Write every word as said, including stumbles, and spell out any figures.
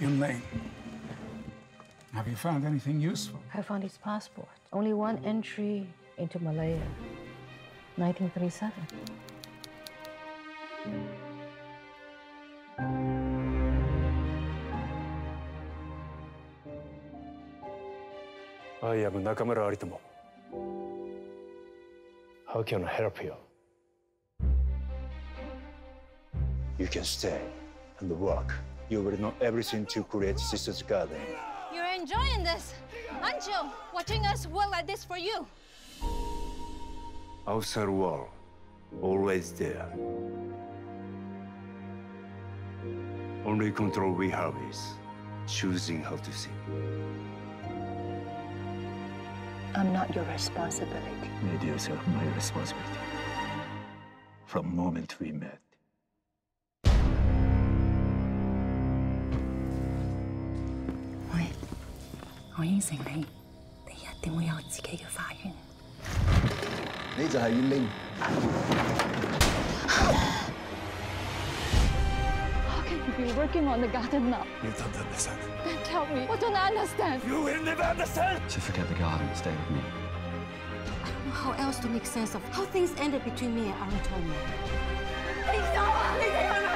in Lane. Have you found anything useful? I found his passport. Only one entry into Malaya, nineteen thirty-seven. I am Nakamura Aritomo. How can I help you? You can stay and work. You will know everything to create Sister's Garden. You're enjoying this, aren't you? Watching us work like this for you. Outside world, always there. Only control we have is choosing how to see. I'm not your responsibility. Made yourself my responsibility. From the moment we met. Wait. I promised you, you will have your own garden. This is Yun Ling. How can you be working on the garden now? You don't understand. Then tell me, what don't I understand? You will never understand! So forget the garden and stay with me. I don't know how else to make sense of how things ended between me and Arantone. Please don't!